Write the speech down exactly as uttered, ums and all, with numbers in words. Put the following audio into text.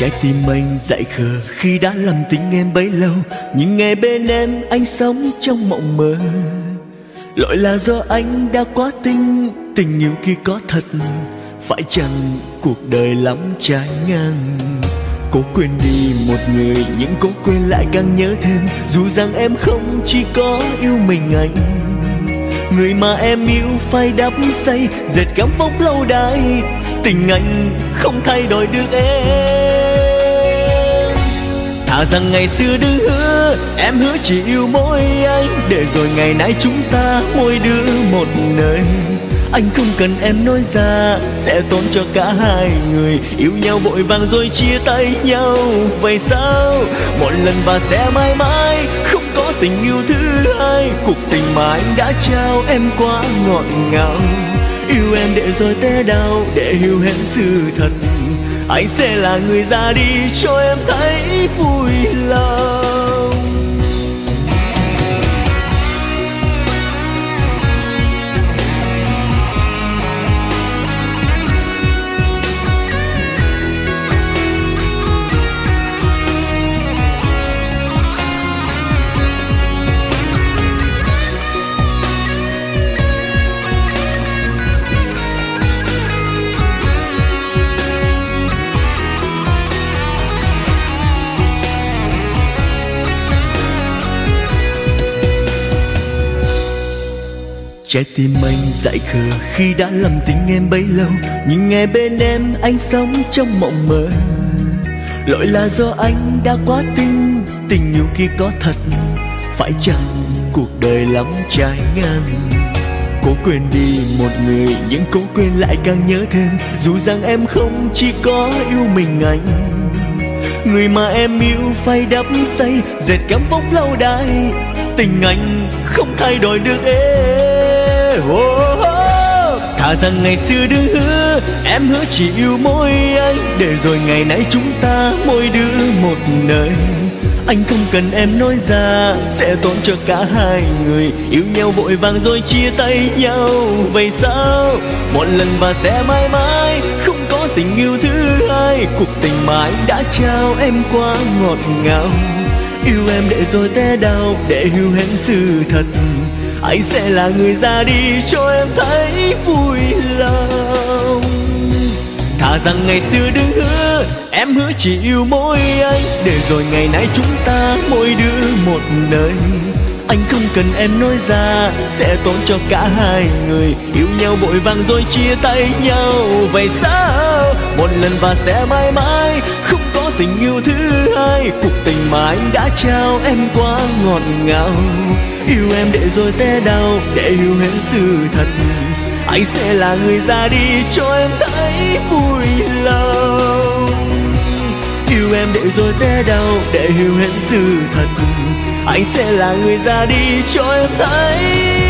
Trái tim anh dại khờ khi đã làm tình em bấy lâu, nhưng ngày bên em anh sống trong mộng mơ. Lỗi là do anh đã quá tin tình yêu kia có thật, phải chăng cuộc đời lắm trái ngang. Cố quên đi một người nhưng cố quên lại càng nhớ thêm, dù rằng em không chỉ có yêu mình anh. Người mà em yêu phải đắm say dệt gắm vóc lâu đài, tình anh không thay đổi được em. Thà rằng ngày xưa đừng hứa, em hứa chỉ yêu mỗi anh, để rồi ngày nay chúng ta mỗi đứa một nơi. Anh không cần em nói ra sẽ tốn cho cả hai người, yêu nhau vội vàng rồi chia tay nhau vậy sao? Một lần và sẽ mãi mãi không có tình yêu thứ hai. Cuộc tình mà anh đã trao em quá ngọt ngào, yêu em để rồi té đau, để hiểu hết sự thật. Anh sẽ là người ra đi cho em thấy vui lòng. Trái tim anh dại khờ khi đã làm tình em bấy lâu, nhưng ngày bên em anh sống trong mộng mơ. Lỗi là do anh đã quá tin tình yêu kia có thật, phải chăng cuộc đời lắm trái ngang. Cố quên đi một người nhưng cố quên lại càng nhớ thêm, dù rằng em không chỉ có yêu mình anh. Người mà em yêu phải đắm say dệt gắm vóc lâu đài, tình anh không thay đổi được em. Oh, oh. Thà rằng ngày xưa đừng hứa, em hứa chỉ yêu mỗi anh, để rồi ngày nay chúng ta mỗi đứa một nơi. Anh không cần em nói ra sẽ tốn cho cả hai người, yêu nhau vội vàng rồi chia tay nhau vậy sao? Một lần và sẽ mãi mãi không có tình yêu thứ hai. Cuộc tình mà anh đã trao em quá ngọt ngào, yêu em để rồi té đau, để hiểu hết sự thật. Anh sẽ là người ra đi cho em thấy vui lòng. Thà rằng ngày xưa đừng hứa, em hứa chỉ yêu mỗi anh, để rồi ngày nay chúng ta mỗi đứa một nơi. Anh không cần em nói ra sẽ tốn cho cả hai người, yêu nhau vội vàng rồi chia tay nhau vậy sao? Một lần và sẽ mãi mãi không có tình yêu thứ hai. Cuộc tình mà anh đã trao em quá ngọt ngào, yêu em để rồi té đau, để hiểu hết sự thật. Anh sẽ là người ra đi cho em thấy vui lòng. Yêu em để rồi té đau, để hiểu hết sự thật. Anh sẽ là người ra đi cho em thấy